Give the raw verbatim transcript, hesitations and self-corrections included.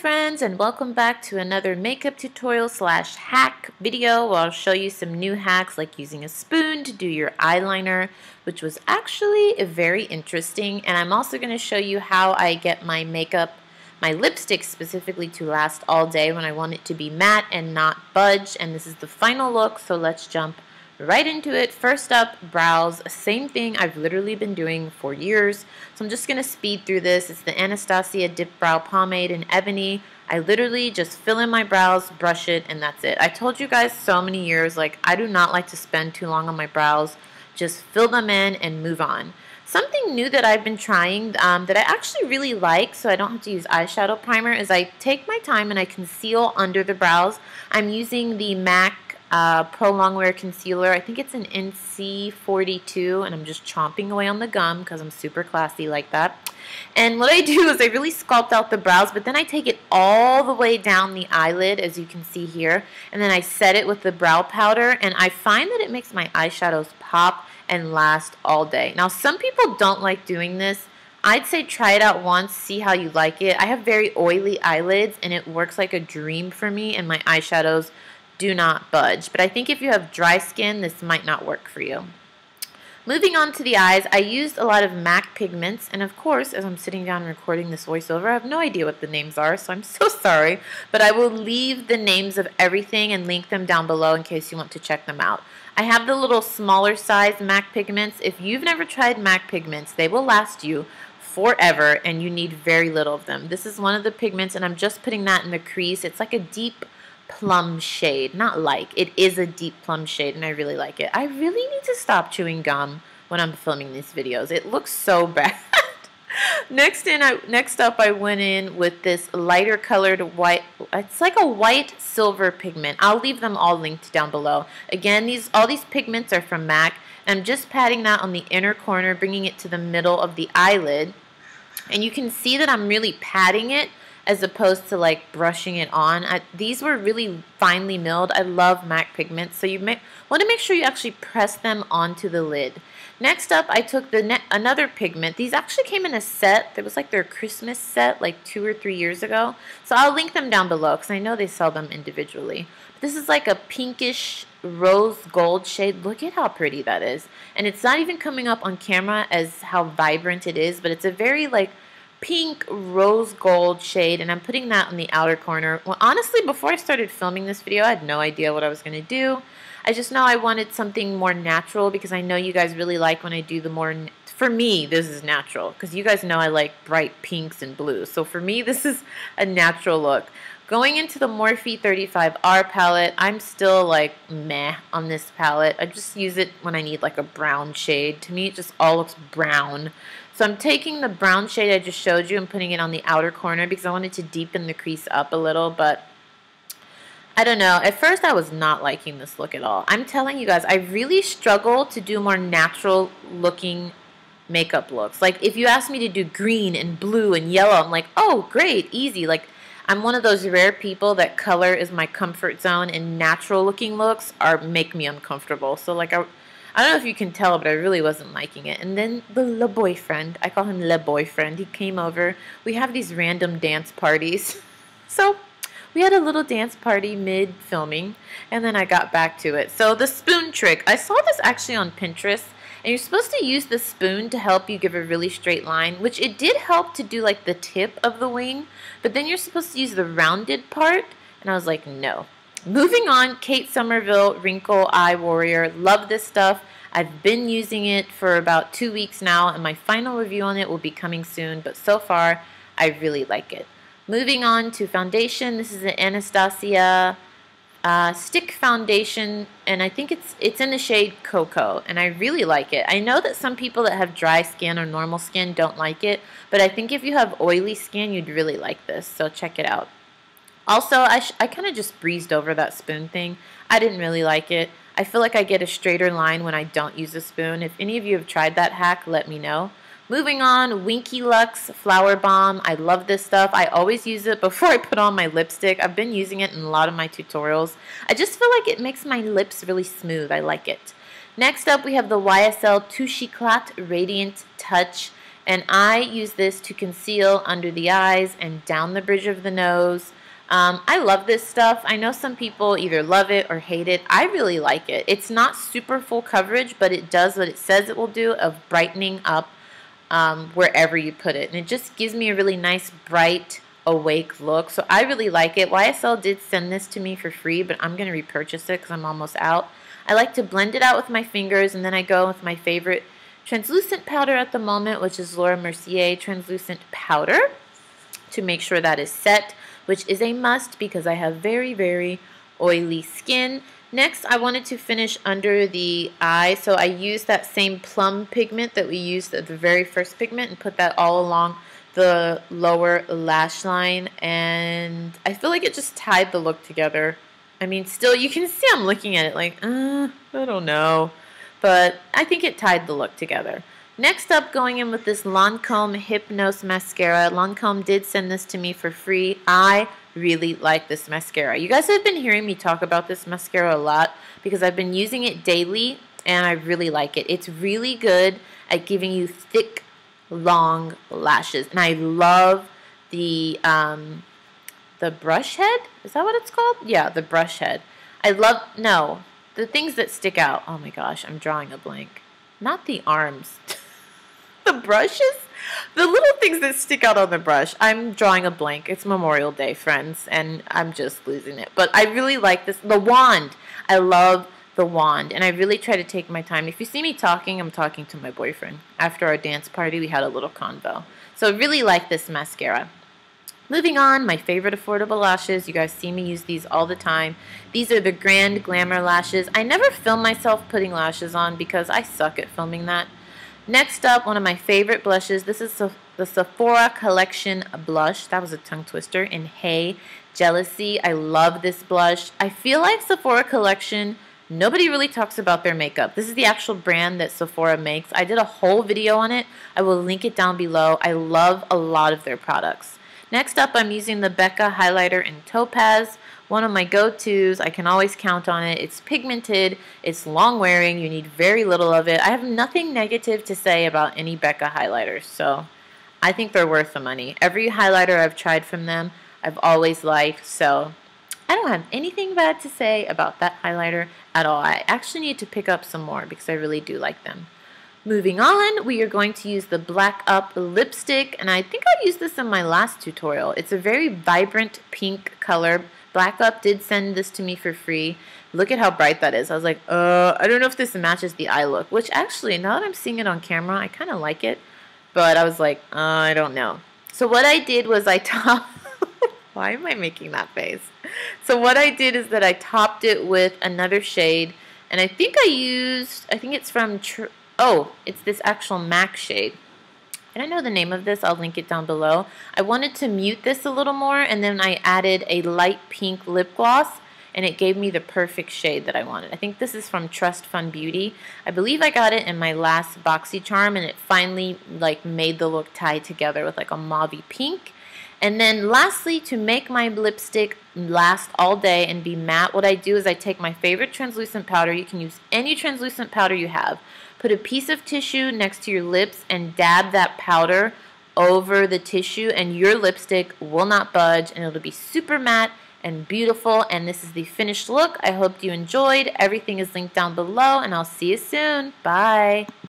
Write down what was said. friends, and welcome back to another makeup tutorial slash hack video where I'll show you some new hacks like using a spoon to do your eyeliner, which was actually very interesting. And I'm also going to show you how I get my makeup, my lipstick specifically, to last all day when I want it to be matte and not budge. And this is the final look, so let's jump right into it. First up, brows. Same thing I've literally been doing for years, so I'm just going to speed through this. It's the Anastasia Dip Brow Pomade in Ebony. I literally just fill in my brows, brush it, and that's it. I told you guys so many years, like, I do not like to spend too long on my brows. Just fill them in and move on. Something new that I've been trying um, that I actually really like, so I don't have to use eyeshadow primer, is I take my time and I conceal under the brows. I'm using the MAC Uh, Pro Longwear Concealer. I think it's an N C forty-two, and I'm just chomping away on the gum because I'm super classy like that. And what I do is I really sculpt out the brows, but then I take it all the way down the eyelid, as you can see here, and then I set it with the brow powder, and I find that it makes my eyeshadows pop and last all day. Now, some people don't like doing this. I'd say try it out once, see how you like it. I have very oily eyelids, and it works like a dream for me, and my eyeshadows do not budge. But I think if you have dry skin, this might not work for you. Moving on to the eyes, I used a lot of MAC pigments, and of course, as I'm sitting down recording this voiceover, I have no idea what the names are, so I'm so sorry, but I will leave the names of everything and link them down below in case you want to check them out. I have the little smaller size MAC pigments. If you've never tried MAC pigments, they will last you forever, and you need very little of them. This is one of the pigments, and I'm just putting that in the crease. It's like a deep plum shade, not like, it is a deep plum shade, and I really like it. I really need to stop chewing gum when I'm filming these videos. It looks so bad. next in, I, next up, I went in with this lighter colored white. It's like a white silver pigment. I'll leave them all linked down below. Again, these all these pigments are from MAC. I'm just patting that on the inner corner, bringing it to the middle of the eyelid, and you can see that I'm really patting it as opposed to like brushing it on. I, these were really finely milled. I love MAC pigments, so you may want to make sure you actually press them onto the lid. Next up, I took the ne another pigment. These actually came in a set. It was like their Christmas set like two or three years ago, so I'll link them down below because I know they sell them individually. This is like a pinkish rose gold shade. Look at how pretty that is, and it's not even coming up on camera as how vibrant it is, but it's a very like pink rose gold shade, and I'm putting that on the outer corner. Well, honestly, before I started filming this video, I had no idea what I was going to do. I just know I wanted something more natural because I know you guys really like when I do the more, for me, this is natural because you guys know I like bright pinks and blues. So for me, this is a natural look. Going into the Morphe thirty-five R palette, I'm still like meh on this palette. I just use it when I need like a brown shade. To me, it just all looks brown. So I'm taking the brown shade I just showed you and putting it on the outer corner because I wanted to deepen the crease up a little, but I don't know. At first, I was not liking this look at all. I'm telling you guys, I really struggle to do more natural looking makeup looks. Like, if you ask me to do green and blue and yellow, I'm like, oh, great, easy. Like, I'm one of those rare people that color is my comfort zone, and natural looking looks are make me uncomfortable. So, like, I... I don't know if you can tell, but I really wasn't liking it. And then the le boyfriend, I call him le boyfriend, he came over. We have these random dance parties. So we had a little dance party mid-filming, and then I got back to it. So the spoon trick, I saw this actually on Pinterest, and you're supposed to use the spoon to help you give a really straight line, which it did help to do like the tip of the wing, but then you're supposed to use the rounded part, and I was like, no. Moving on, Kate Somerville Wrinkle Eye Warrior. Love this stuff. I've been using it for about two weeks now, and my final review on it will be coming soon, but so far, I really like it. Moving on to foundation. This is an Anastasia uh, Stick Foundation, and I think it's, it's in the shade Cocoa, and I really like it. I know that some people that have dry skin or normal skin don't like it, but I think if you have oily skin, you'd really like this, so check it out. Also, I, sh I kind of just breezed over that spoon thing. I didn't really like it. I feel like I get a straighter line when I don't use a spoon. If any of you have tried that hack, let me know. Moving on, Winky Lux Flower Bomb. I love this stuff. I always use it before I put on my lipstick. I've been using it in a lot of my tutorials. I just feel like it makes my lips really smooth. I like it. Next up, we have the Y S L Touche Eclat Radiant Touch. And I use this to conceal under the eyes and down the bridge of the nose. Um, I love this stuff. I know some people either love it or hate it. I really like it. It's not super full coverage, but it does what it says it will do of brightening up um, wherever you put it. And it just gives me a really nice, bright, awake look. So I really like it. Y S L did send this to me for free, but I'm going to repurchase it because I'm almost out. I like to blend it out with my fingers, and then I go with my favorite translucent powder at the moment, which is Laura Mercier Translucent Powder, to make sure that is set, which is a must because I have very, very oily skin. Next, I wanted to finish under the eye, so I used that same plum pigment that we used at the very first pigment and put that all along the lower lash line, and I feel like it just tied the look together. I mean, still, you can see I'm looking at it like, uh, I don't know, but I think it tied the look together. Next up, going in with this Lancôme Hypnose Mascara. Lancôme did send this to me for free. I really like this mascara. You guys have been hearing me talk about this mascara a lot because I've been using it daily, and I really like it. It's really good at giving you thick, long lashes, and I love the um, the brush head. Is that what it's called? Yeah, the brush head. I love, no, the things that stick out. Oh my gosh, I'm drawing a blank. Not the arms. The brushes, the little things that stick out on the brush. I'm drawing a blank. It's Memorial Day, friends, and I'm just losing it. But I really like this. The wand. I love the wand, and I really try to take my time. If you see me talking, I'm talking to my boyfriend. After our dance party, we had a little convo. So I really like this mascara. Moving on, my favorite affordable lashes. You guys see me use these all the time. These are the Grand Glamour Lashes. I never film myself putting lashes on because I suck at filming that. Next up, one of my favorite blushes. This is the Sephora Collection blush. That was a tongue twister. In Hey Jealousy. I love this blush. I feel like Sephora Collection, nobody really talks about their makeup. This is the actual brand that Sephora makes. I did a whole video on it. I will link it down below. I love a lot of their products. Next up, I'm using the Becca highlighter in Topaz. One of my go-tos. I can always count on it. It's pigmented. It's long-wearing. You need very little of it. I have nothing negative to say about any Becca highlighters, so I think they're worth the money. Every highlighter I've tried from them, I've always liked, so I don't have anything bad to say about that highlighter at all. I actually need to pick up some more because I really do like them. Moving on, we are going to use the Black Up lipstick, and I think I used this in my last tutorial. It's a very vibrant pink color. Black Up did send this to me for free. Look at how bright that is. I was like, uh, I don't know if this matches the eye look, which actually, now that I'm seeing it on camera, I kind of like it, but I was like, uh, I don't know. So what I did was I topped, why am I making that face? So what I did is that I topped it with another shade, and I think I used, I think it's from, Tr oh, it's this actual MAC shade. I don't know the name of this. I'll link it down below. I wanted to mute this a little more, and then I added a light pink lip gloss, and it gave me the perfect shade that I wanted. I think this is from Trust Fund Beauty. I believe I got it in my last BoxyCharm, and it finally like made the look tie together with like a mauve pink. And then lastly, to make my lipstick last all day and be matte, what I do is I take my favorite translucent powder. You can use any translucent powder you have. Put a piece of tissue next to your lips and dab that powder over the tissue, and your lipstick will not budge, and it'll be super matte and beautiful. And this is the finished look. I hope you enjoyed. Everything is linked down below, and I'll see you soon. Bye.